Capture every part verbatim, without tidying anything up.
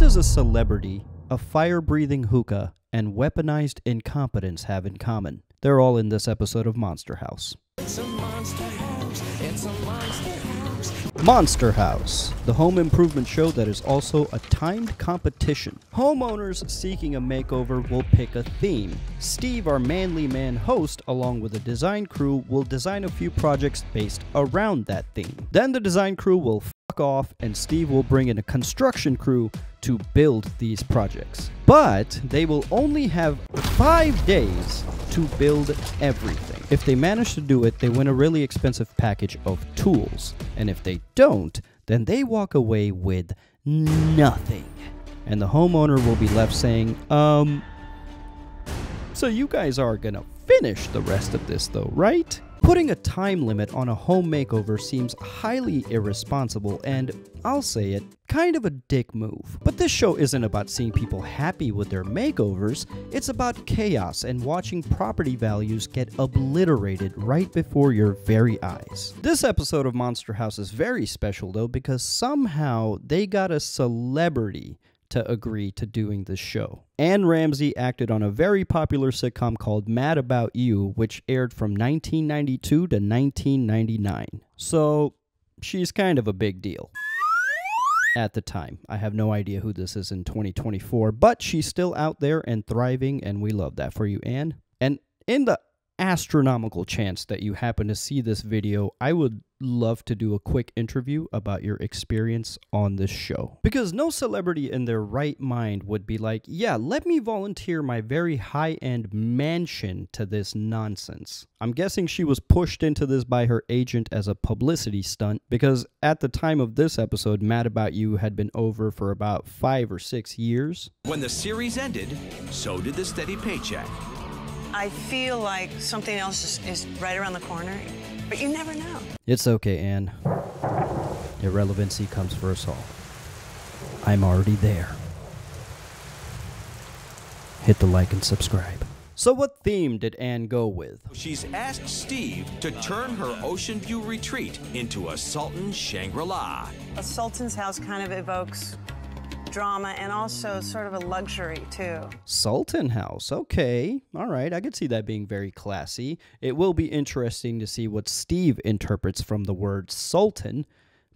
does a celebrity, a fire-breathing hookah, and weaponized incompetence have in common? They're all in this episode of Monster House. It's a monster house. It's a monster house. Monster House, the home improvement show that is also a timed competition. Homeowners seeking a makeover will pick a theme. Steve, our manly man host, along with a design crew, will design a few projects based around that theme. Then the design crew will fuck off and Steve will bring in a construction crew to build these projects. But they will only have five days to build everything. If they manage to do it, they win a really expensive package of tools. And if they don't, then they walk away with nothing. And the homeowner will be left saying, um, so you guys are gonna finish the rest of this though, right? Putting a time limit on a home makeover seems highly irresponsible and, I'll say it, kind of a dick move. But this show isn't about seeing people happy with their makeovers, it's about chaos and watching property values get obliterated right before your very eyes. This episode of Monster House is very special though, because somehow they got a celebrity to agree to doing this show. Anne Ramsey acted on a very popular sitcom called Mad About You, which aired from nineteen ninety-two to nineteen ninety-nine. So she's kind of a big deal at the time. I have no idea who this is in twenty twenty-four, but she's still out there and thriving, and we love that for you, Anne. And in the astronomical chance that you happen to see this video, I would love to do a quick interview about your experience on this show. Because no celebrity in their right mind would be like, yeah, let me volunteer my very high-end mansion to this nonsense. I'm guessing she was pushed into this by her agent as a publicity stunt, because at the time of this episode, Mad About You had been over for about five or six years. When the series ended, so did the steady paycheck. I feel like something else is, is right around the corner, but you never know. It's okay, Anne. Irrelevancy comes for us all. I'm already there. Hit the like and subscribe. So what theme did Anne go with? She's asked Steve to turn her Ocean View retreat into a Sultan Shangri-La. A Sultan's house kind of evokes drama and also sort of a luxury too. Sultan House, okay. All right, I could see that being very classy. It will be interesting to see what Steve interprets from the word Sultan,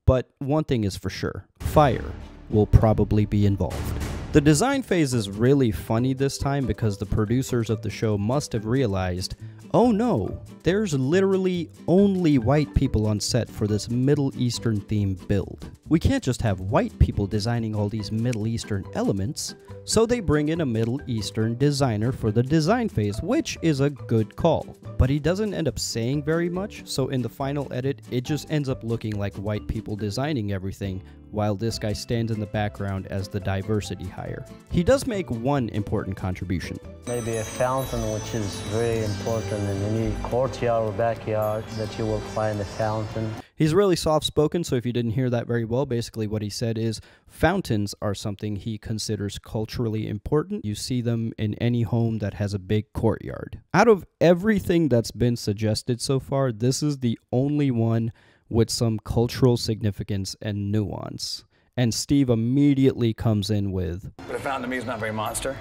but one thing is for sure, fire will probably be involved. The design phase is really funny this time because the producers of the show must have realized, oh no, there's literally only white people on set for this Middle Eastern themed build. We can't just have white people designing all these Middle Eastern elements, so they bring in a Middle Eastern designer for the design phase, which is a good call. But he doesn't end up saying very much, so in the final edit, it just ends up looking like white people designing everything, while this guy stands in the background as the diversity hire. He does make one important contribution. Maybe a fountain, which is very important in any courtyard or backyard, that you will find a fountain. He's really soft-spoken, so if you didn't hear that very well, basically what he said is fountains are something he considers culturally important. You see them in any home that has a big courtyard. Out of everything that's been suggested so far, this is the only one with some cultural significance and nuance. And Steve immediately comes in with, but a fountain to me is not very monster,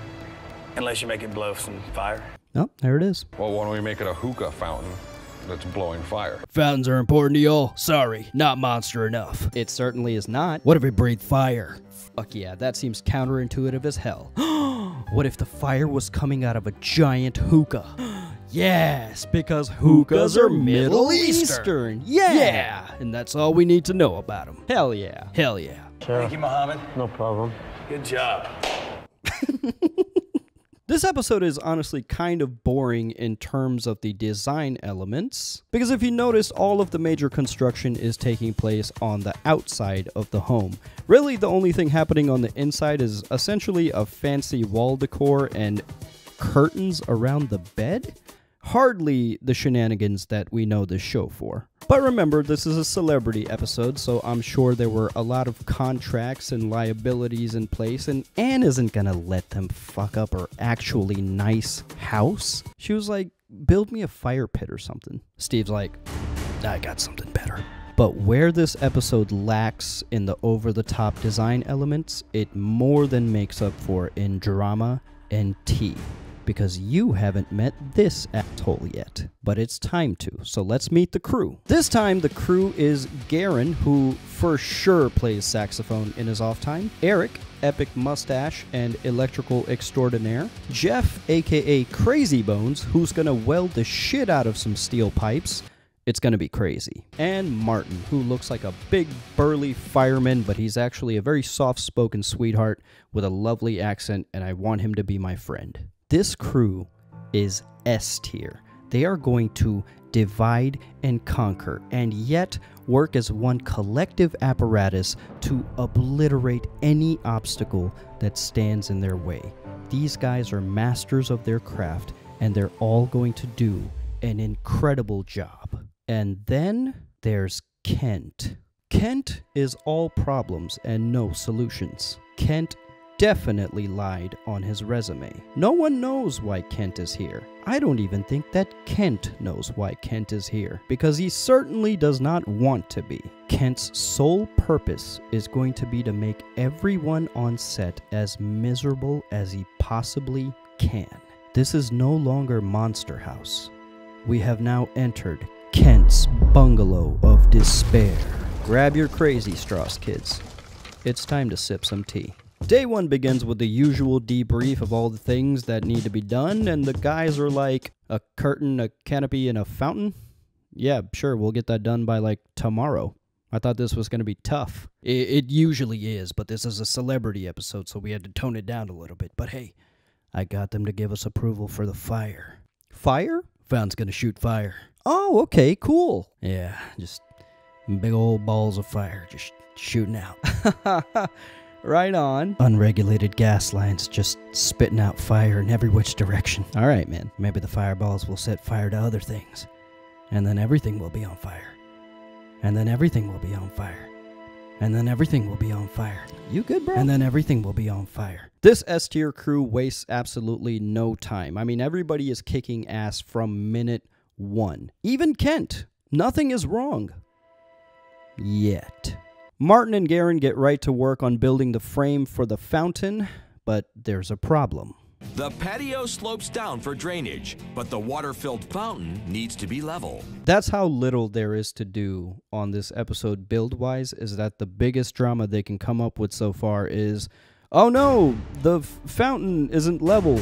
unless you make it blow some fire. Oh, there it is. Well, why don't we make it a hookah fountain that's blowing fire? Fountains are important to y'all? Sorry, not monster enough. It certainly is not. What if it breathed fire? Fuck yeah, that seems counterintuitive as hell. What if the fire was coming out of a giant hookah? Yes, because hookahs are Middle Eastern. Eastern. Yeah. yeah, and that's all we need to know about them. Hell yeah, hell yeah. Sure. Thank you, Muhammad. No problem. Good job. This episode is honestly kind of boring in terms of the design elements, because if you notice, all of the major construction is taking place on the outside of the home. Really, the only thing happening on the inside is essentially a fancy wall decor and curtains around the bed. Hardly the shenanigans that we know this show for. But remember, this is a celebrity episode, so I'm sure there were a lot of contracts and liabilities in place, and Anne isn't gonna let them fuck up her actually nice house. She was like, build me a fire pit or something. Steve's like, I got something better. But where this episode lacks in the over-the-top design elements, it more than makes up for in drama and tea. Because you haven't met this asshole yet, but it's time to, so let's meet the crew. This time the crew is Garen, who for sure plays saxophone in his off time, Eric, epic mustache and electrical extraordinaire, Jeff, aka Crazy Bones, who's gonna weld the shit out of some steel pipes, it's gonna be crazy, and Martin, who looks like a big burly fireman, but he's actually a very soft-spoken sweetheart with a lovely accent, and I want him to be my friend. This crew is S tier. They are going to divide and conquer and yet work as one collective apparatus to obliterate any obstacle that stands in their way. These guys are masters of their craft and they're all going to do an incredible job. And then there's Kent. Kent is all problems and no solutions. Kent definitely lied on his resume. No one knows why Kent is here. I don't even think that Kent knows why Kent is here, because he certainly does not want to be. Kent's sole purpose is going to be to make everyone on set as miserable as he possibly can. This is no longer Monster House. We have now entered Kent's bungalow of despair. Grab your crazy straws, kids. It's time to sip some tea. Day one begins with the usual debrief of all the things that need to be done, and the guys are like, a curtain, a canopy, and a fountain? Yeah, sure, we'll get that done by, like, tomorrow. I thought this was going to be tough. It, it usually is, but this is a celebrity episode, so we had to tone it down a little bit. But hey, I got them to give us approval for the fire. Fire? Fountain's going to shoot fire. Oh, okay, cool. Yeah, just big old balls of fire just shooting out. Ha ha ha. Right on. Unregulated gas lines just spitting out fire in every which direction. All right, man. Maybe the fireballs will set fire to other things. And then everything will be on fire. And then everything will be on fire. And then everything will be on fire. You good, bro? And then everything will be on fire. This S-tier crew wastes absolutely no time. I mean, everybody is kicking ass from minute one. Even Kent. Nothing is wrong. Yet. Martin and Garen get right to work on building the frame for the fountain, but there's a problem. The patio slopes down for drainage, but the water-filled fountain needs to be level. That's how little there is to do on this episode build-wise, is that the biggest drama they can come up with so far is, oh no, the fountain isn't level.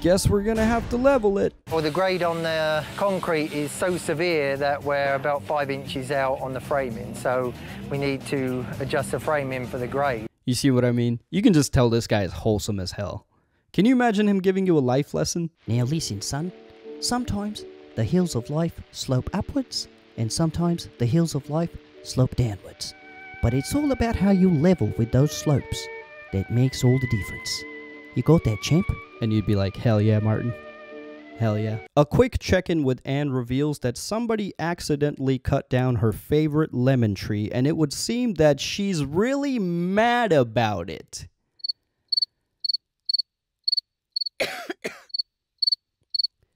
Guess we're gonna have to level it. Well, the grade on the concrete is so severe that we're about five inches out on the framing, so we need to adjust the framing for the grade. You see what I mean? You can just tell this guy is wholesome as hell. Can you imagine him giving you a life lesson? Now listen, son. Sometimes the hills of life slope upwards, and sometimes the hills of life slope downwards. But it's all about how you level with those slopes that makes all the difference. You got that, champ? And you'd be like, hell yeah, Martin. Hell yeah. A quick check-in with Anne reveals that somebody accidentally cut down her favorite lemon tree, and it would seem that she's really mad about it.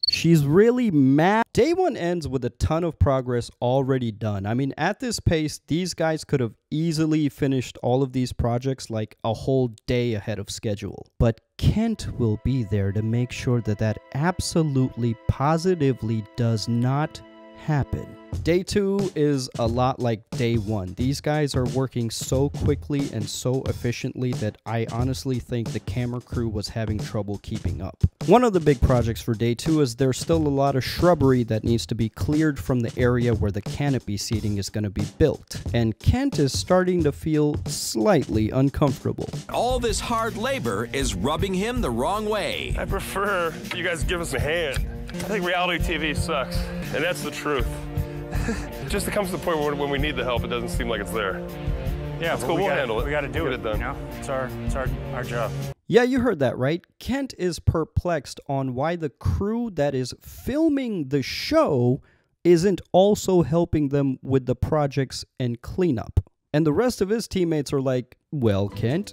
She's really mad. Day one ends with a ton of progress already done. I mean, at this pace, these guys could have easily finished all of these projects like a whole day ahead of schedule. But Kent will be there to make sure that that absolutely, positively does not happen. Day two is a lot like day one. These guys are working so quickly and so efficiently that I honestly think the camera crew was having trouble keeping up. One of the big projects for day two is there's still a lot of shrubbery that needs to be cleared from the area where the canopy seating is going to be built. And Kent is starting to feel slightly uncomfortable. All this hard labor is rubbing him the wrong way. I prefer you guys give us a hand. I think reality T V sucks, and that's the truth. It just comes to the point where when we need the help, it doesn't seem like it's there. Yeah, it's cool. We'll handle it. We got to do Get it, it done. You know? It's our, it's our, our job. Yeah, you heard that right. Kent is perplexed on why the crew that is filming the show isn't also helping them with the projects and cleanup. And the rest of his teammates are like, well, Kent,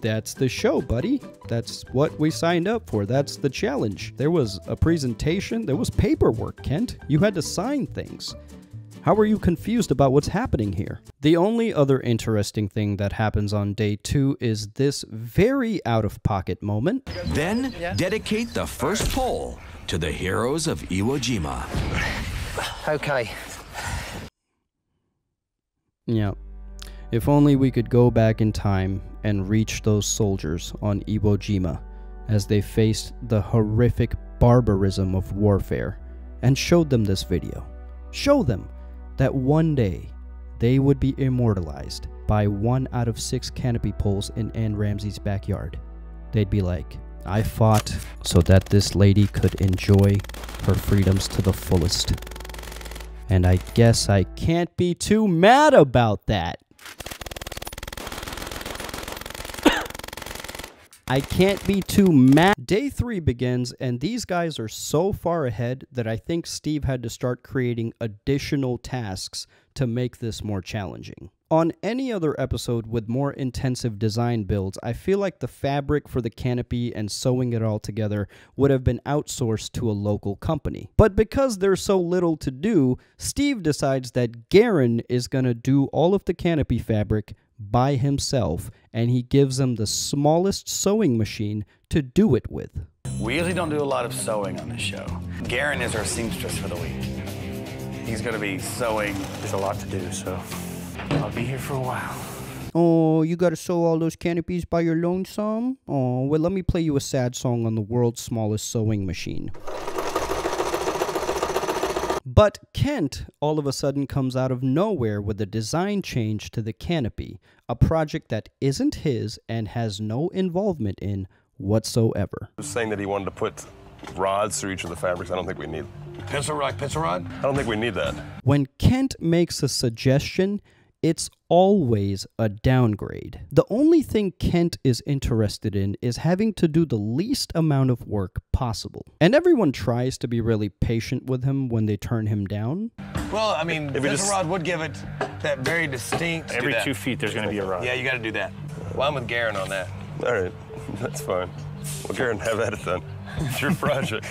that's the show, buddy. That's what we signed up for. That's the challenge. There was a presentation. There was paperwork, Kent. You had to sign things. How are you confused about what's happening here? The only other interesting thing that happens on day two is this very out-of-pocket moment. Then, yeah. dedicate the first poll to the heroes of Iwo Jima. Okay. Yeah. If only we could go back in time and reach those soldiers on Iwo Jima as they faced the horrific barbarism of warfare and showed them this video. Show them that one day they would be immortalized by one out of six canopy poles in Anne Ramsey's backyard. They'd be like, I fought so that this lady could enjoy her freedoms to the fullest. And I guess I can't be too mad about that. I can't be too mad. Day three begins, and these guys are so far ahead that I think Steve had to start creating additional tasks to make this more challenging. On any other episode with more intensive design builds, I feel like the fabric for the canopy and sewing it all together would have been outsourced to a local company. But because there's so little to do, Steve decides that Garen is going to do all of the canopy fabric by himself, and he gives him the smallest sewing machine to do it with. We usually don't do a lot of sewing on this show. Garen is our seamstress for the week. He's going to be sewing. There's a lot to do, so... I'll be here for a while. Oh, you gotta sew all those canopies by your lonesome? Oh, well, let me play you a sad song on the world's smallest sewing machine. But Kent all of a sudden comes out of nowhere with a design change to the canopy, a project that isn't his and has no involvement in whatsoever. He was saying that he wanted to put rods through each of the fabrics. I don't think we need pencil rod, pencil rod? I don't think we need that. When Kent makes a suggestion, it's always a downgrade. The only thing Kent is interested in is having to do the least amount of work possible. And everyone tries to be really patient with him when they turn him down. Well, I mean, if pencil just, rod would give it that very distinct... Every two feet there's going to be a rod. Yeah, you got to do that. Well, I'm with Garen on that. All right, that's fine. Well, Garen, have at it then. It's your project.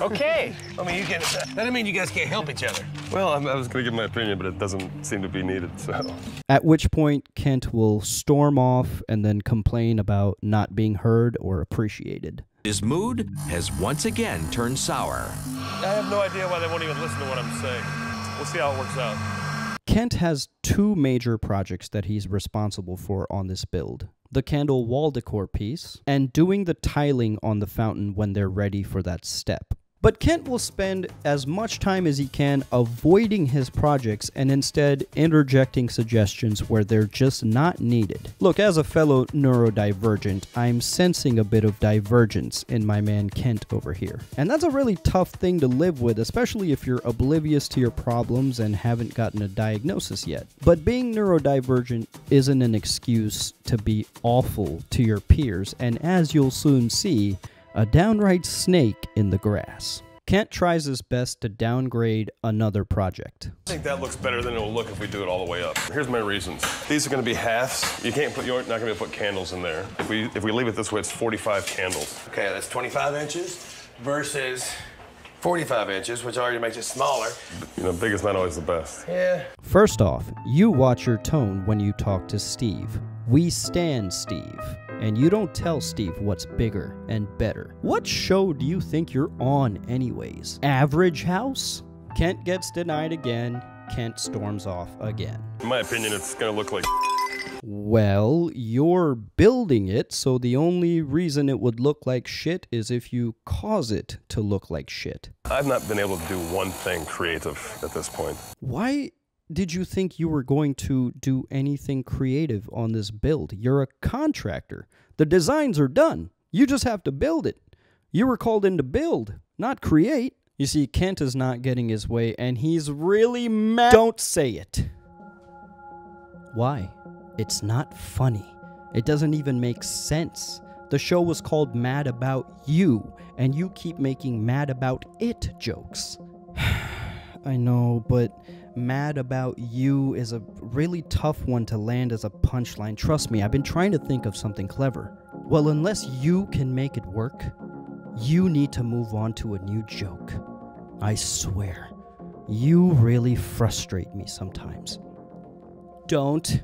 Okay. I mean, you can. That doesn't mean you guys can't help each other. Well, I'm, I was going to give my opinion, but it doesn't seem to be needed, so. At which point, Kent will storm off and then complain about not being heard or appreciated. His mood has once again turned sour. I have no idea why they won't even listen to what I'm saying. We'll see how it works out. Kent has two major projects that he's responsible for on this build. The candle wall decor piece, and doing the tiling on the fountain when they're ready for that step. But Kent will spend as much time as he can avoiding his projects and instead interjecting suggestions where they're just not needed. Look, as a fellow neurodivergent, I'm sensing a bit of divergence in my man Kent over here. And that's a really tough thing to live with, especially if you're oblivious to your problems and haven't gotten a diagnosis yet. But being neurodivergent isn't an excuse to be awful to your peers, and as you'll soon see, a downright snake in the grass. Kent tries his best to downgrade another project. I think that looks better than it will look if we do it all the way up. Here's my reasons. These are going to be halves. You can't put, you're not going to be able to put candles in there. If we if we leave it this way, it's forty-five candles. Okay, that's twenty-five inches versus forty-five inches, which already makes it smaller. You know, big is not always the best. Yeah. First off, you watch your tone when you talk to Steve. We stand Steve. And you don't tell Steve what's bigger and better. What show do you think you're on anyways? Average House? Kent gets denied again. Kent storms off again. In my opinion, it's gonna look like... Well, you're building it, so the only reason it would look like shit is if you cause it to look like shit. I've not been able to do one thing creative at this point. Why did you think you were going to do anything creative on this build? You're a contractor. The designs are done. You just have to build it. You were called in to build, not create. You see, Kent is not getting his way, and he's really mad. Don't say it. Why? It's not funny. It doesn't even make sense. The show was called Mad About You, and you keep making Mad About It jokes. I know, but... Mad About You is a really tough one to land as a punchline. Trust me, I've been trying to think of something clever. Well, unless you can make it work, you need to move on to a new joke. I swear. You really frustrate me sometimes. Don't.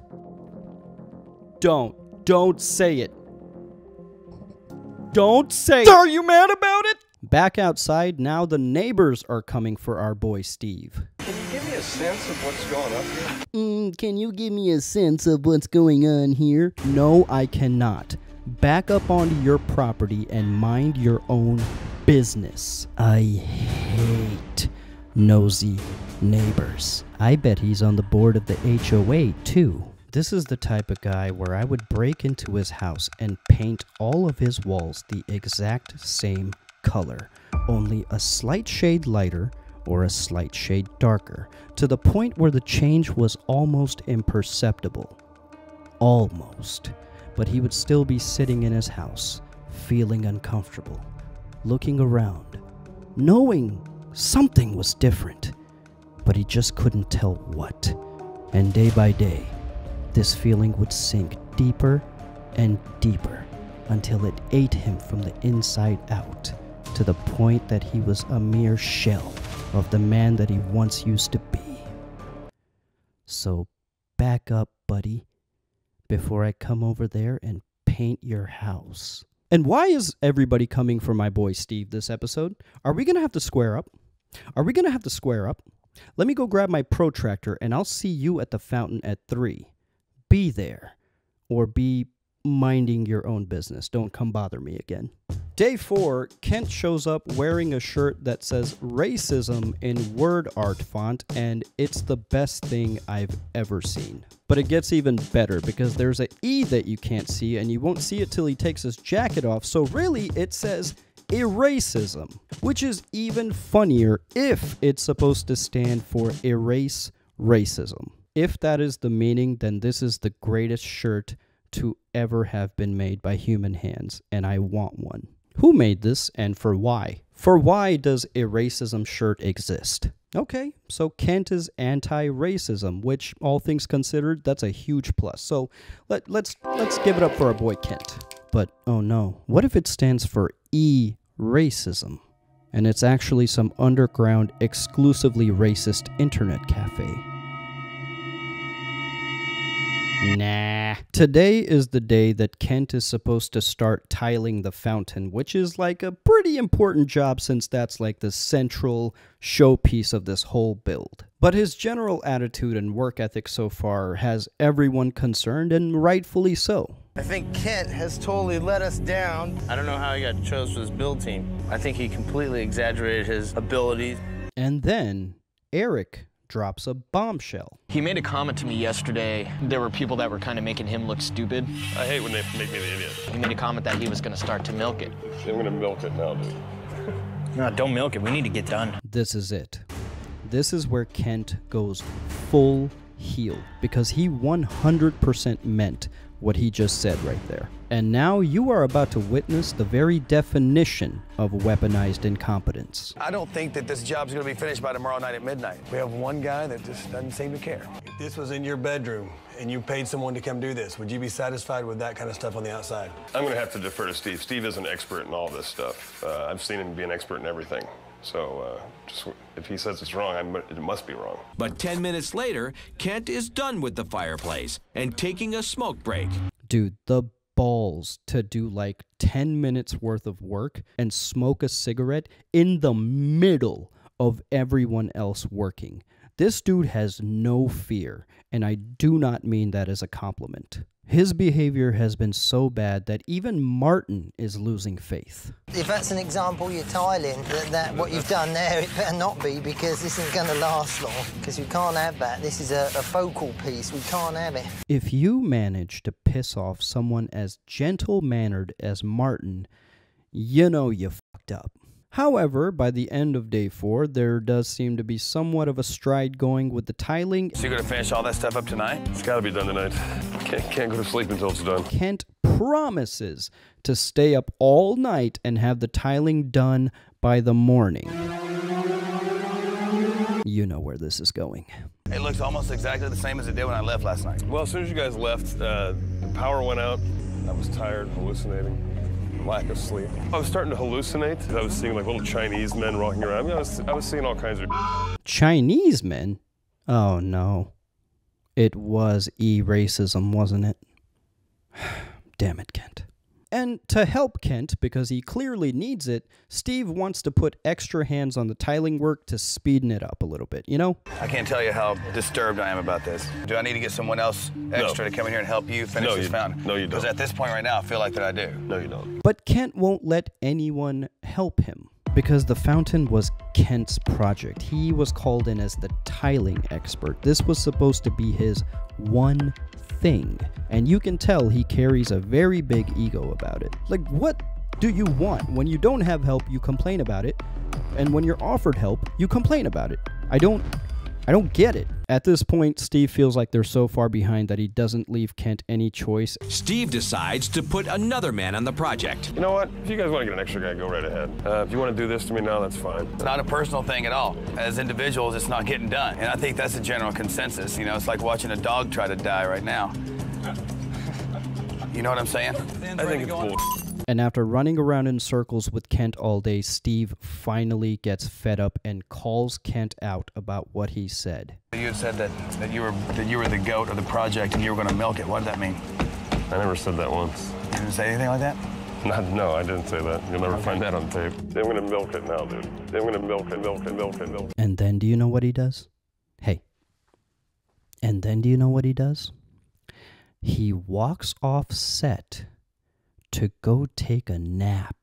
Don't. Don't say it. Don't say it. Are you mad about it? Back outside, now the neighbors are coming for our boy Steve. Can you give me a sense of what's going on here? Mm, can you give me a sense of what's going on here? No, I cannot. Back up onto your property and mind your own business. I hate nosy neighbors. I bet he's on the board of the H O A too. This is the type of guy where I would break into his house and paint all of his walls the exact same color, only a slight shade lighter or a slight shade darker, to the point where the change was almost imperceptible. Almost. But he would still be sitting in his house, feeling uncomfortable, looking around, knowing something was different, but he just couldn't tell what. And day by day, this feeling would sink deeper and deeper until it ate him from the inside out, to the point that he was a mere shell of the man that he once used to be. So back up, buddy, before I come over there and paint your house. And why is everybody coming for my boy Steve this episode? Are we going to have to square up? Are we going to have to square up? Let me go grab my protractor and I'll see you at the fountain at three. Be there, or be minding your own business. Don't come bother me again. Day four, Kent shows up wearing a shirt that says racism in word art font, and it's the best thing I've ever seen. But it gets even better because there's an E that you can't see, and you won't see it till he takes his jacket off, so really it says eracism, which is even funnier if it's supposed to stand for erase racism. If that is the meaning, then this is the greatest shirt to ever have been made by human hands, and I want one. Who made this, and for why? For why does a racism shirt exist? Okay, so Kent is anti-racism, which, all things considered, that's a huge plus. So let, let's let's give it up for our boy Kent. But oh no, what if it stands for E-racism, and it's actually some underground, exclusively racist internet cafe? Nah. Today is the day that Kent is supposed to start tiling the fountain, which is like a pretty important job since that's like the central showpiece of this whole build. But his general attitude and work ethic so far has everyone concerned, and rightfully so. I think Kent has totally let us down. I don't know how he got chose for his build team. I think he completely exaggerated his abilities. And then Eric drops a bombshell. He made a comment to me yesterday. There were people that were kind of making him look stupid. I hate when they make me the idiot. He made a comment that he was going to start to milk it. I'm going to milk it now, dude. No, don't milk it. We need to get done. This is it. This is where Kent goes full heel, because he one hundred percent meant what he just said right there. And now you are about to witness the very definition of weaponized incompetence. I don't think that this job's gonna be finished by tomorrow night at midnight. We have one guy that just doesn't seem to care. If this was in your bedroom and you paid someone to come do this, would you be satisfied with that kind of stuff on the outside? I'm gonna have to defer to Steve. Steve is an expert in all this stuff. Uh, I've seen him be an expert in everything. So uh, just, if he says it's wrong, I'm, it must be wrong. But ten minutes later, Kent is done with the fireplace and taking a smoke break. Dude, the balls to do like ten minutes worth of work and smoke a cigarette in the middle of everyone else working. This dude has no fear, and I do not mean that as a compliment. His behavior has been so bad that even Martin is losing faith. If that's an example you're tiling, that, that what you've done there, it better not be, because this isn't going to last long, because you can't have that. This is a, a focal piece. We can't have it. If you manage to piss off someone as gentle-mannered as Martin, you know you fucked up. However, by the end of day four, there does seem to be somewhat of a stride going with the tiling. So you're going to finish all that stuff up tonight? It's got to be done tonight. Can't, can't go to sleep until it's done. Kent promises to stay up all night and have the tiling done by the morning. You know where this is going. It looks almost exactly the same as it did when I left last night. Well, as soon as you guys left, uh, the power went out. I was tired, hallucinating. lack of sleep. I was starting to hallucinate. I was seeing like little Chinese men walking around. I, mean, I, was, I was seeing all kinds of... Chinese men? Oh, no. It was e-racism, wasn't it? Damn it, Kent. And to help Kent, because he clearly needs it, Steve wants to put extra hands on the tiling work to speeden it up a little bit, you know? I can't tell you how disturbed I am about this. Do I need to get someone else extra no. to come in here and help you finish no, this you, fountain? No, you don't. Because at this point right now, I feel like that I do. No, you don't. But Kent won't let anyone help him, because the fountain was Kent's project. He was called in as the tiling expert. This was supposed to be his one thing, and you can tell he carries a very big ego about it. Like, what do you want? When you don't have help, you complain about it, and when you're offered help, you complain about it. I don't I don't get it. At this point, Steve feels like they're so far behind that he doesn't leave Kent any choice. Steve decides to put another man on the project. You know what? If you guys want to get an extra guy, go right ahead. Uh, if you want to do this to me now, that's fine. It's not a personal thing at all. As individuals, it's not getting done. And I think that's the general consensus. You know, it's like watching a dog try to die right now. You know what I'm saying? I think it's cool. And after running around in circles with Kent all day, Steve finally gets fed up and calls Kent out about what he said. You had said that, that you were that you were the goat of the project and you were going to milk it. What did that mean? I never said that once. You didn't say anything like that? Not, no, I didn't say that. You'll never okay. find that on tape. They're going to milk it now, dude. They're going to milk it, milk it, milk it, milk it. And then do you know what he does? Hey. And then do you know what he does? He walks off set to go take a nap.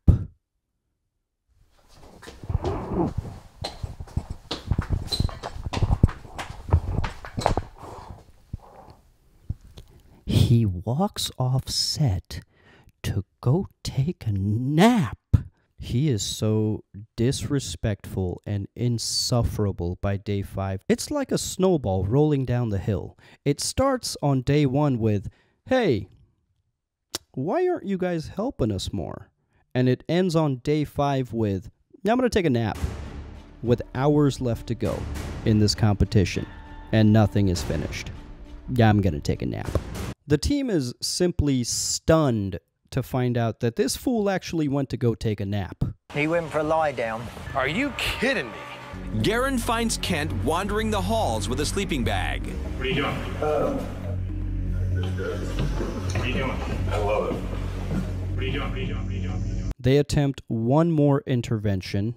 He walks off set to go take a nap. He is so disrespectful and insufferable by day five. It's like a snowball rolling down the hill. It starts on day one with, hey, why aren't you guys helping us more? And it ends on day five with, now I'm going to take a nap, with hours left to go in this competition, and nothing is finished. Yeah, I'm going to take a nap. The team is simply stunned to find out that this fool actually went to go take a nap. He went for a lie down. Are you kidding me? Garen finds Kent wandering the halls with a sleeping bag. What are you doing? Uh, What are you doing? I love it. What are you doing? What are you doing? What are you doing? What are you doing? They attempt one more intervention.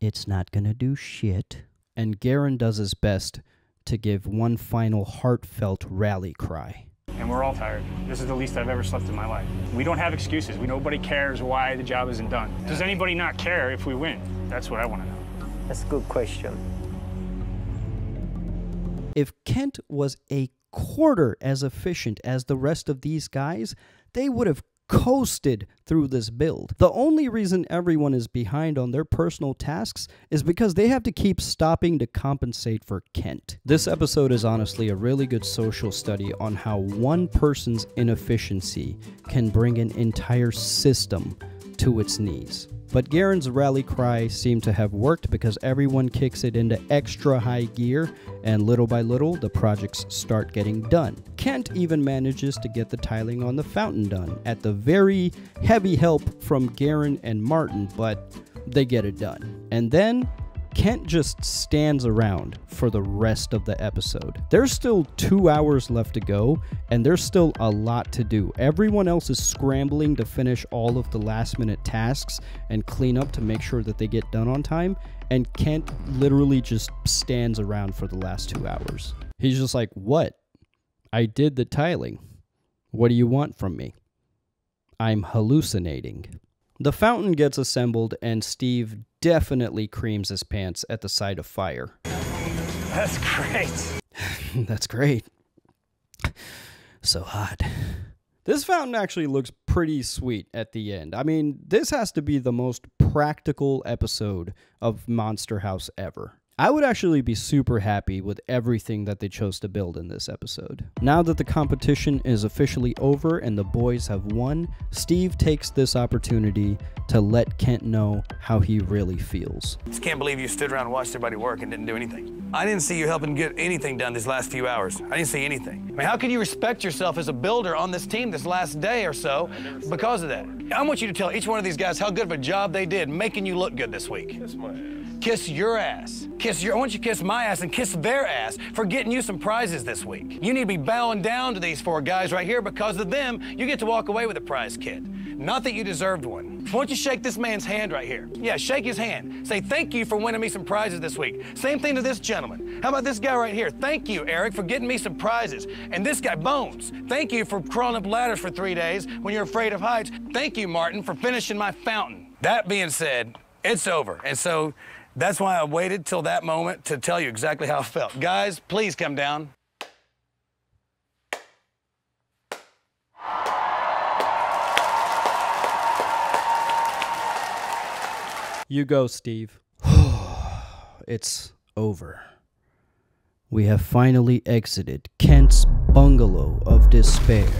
It's not gonna do shit. And Garen does his best to give one final heartfelt rally cry. And we're all tired. This is the least I've ever slept in my life. We don't have excuses. We, nobody cares why the job isn't done. Does anybody not care if we win? That's what I want to know. That's a good question. If Kent was a quarter as efficient as the rest of these guys, they would have coasted through this build. The only reason everyone is behind on their personal tasks is because they have to keep stopping to compensate for Kent. This episode is honestly a really good social study on how one person's inefficiency can bring an entire system to its knees. But Garen's rally cry seemed to have worked because everyone kicks it into extra high gear, and little by little, the projects start getting done. Kent even manages to get the tiling on the fountain done at the very heavy help from Garen and Martin, but they get it done. And then Kent just stands around for the rest of the episode. There's still two hours left to go, and there's still a lot to do. Everyone else is scrambling to finish all of the last minute tasks and clean up to make sure that they get done on time, and Kent literally just stands around for the last two hours. He's just like, what? I did the tiling. What do you want from me? I'm hallucinating. The fountain gets assembled, and Steve definitely creams his pants at the sight of fire. That's great. That's great. So hot. This fountain actually looks pretty sweet at the end. I mean, this has to be the most practical episode of Monster House ever. I would actually be super happy with everything that they chose to build in this episode. Now that the competition is officially over and the boys have won, Steve takes this opportunity to let Kent know how he really feels. Just can't believe you stood around and watched everybody work and didn't do anything. I didn't see you helping get anything done these last few hours. I didn't see anything. I mean, how can you respect yourself as a builder on this team this last day or so because of that? I want you to tell each one of these guys how good of a job they did making you look good this week. Kiss my ass. Kiss your ass. Kiss your, I want you to kiss my ass and kiss their ass for getting you some prizes this week. You need to be bowing down to these four guys right here because of them, you get to walk away with a prize kit. Not that you deserved one. Why don't you shake this man's hand right here? Yeah, shake his hand. Say, thank you for winning me some prizes this week. Same thing to this gentleman. How about this guy right here? Thank you, Eric, for getting me some prizes. And this guy, Bones, thank you for crawling up ladders for three days when you're afraid of heights. Thank you, Martin, for finishing my fountain. That being said, it's over. And so that's why I waited till that moment to tell you exactly how I felt. Guys, please come down. You go, Steve. It's over. We have finally exited Kent's bungalow of despair.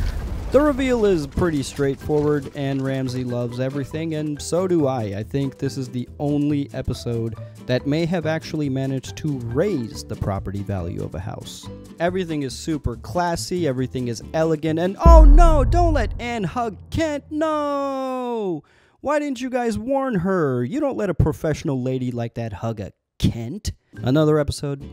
The reveal is pretty straightforward. Anne Ramsey loves everything, and so do I. I think this is the only episode that may have actually managed to raise the property value of a house. Everything is super classy, everything is elegant, and oh no, don't let Anne hug Kent, no! Why didn't you guys warn her? You don't let a professional lady like that hug a Kent. Another episode,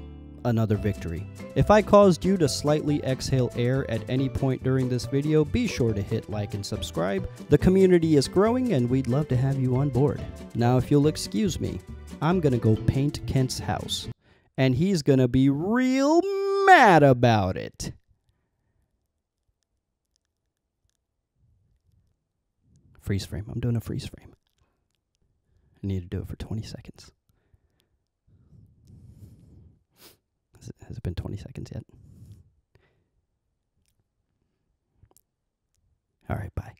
another victory. If I caused you to slightly exhale air at any point during this video, be sure to hit like and subscribe. The community is growing and we'd love to have you on board. Now, if you'll excuse me, I'm gonna go paint Kent's house. And he's gonna be real mad about it. Freeze frame. I'm doing a freeze frame. I need to do it for twenty seconds. Has it, has it been twenty seconds yet? All right, bye.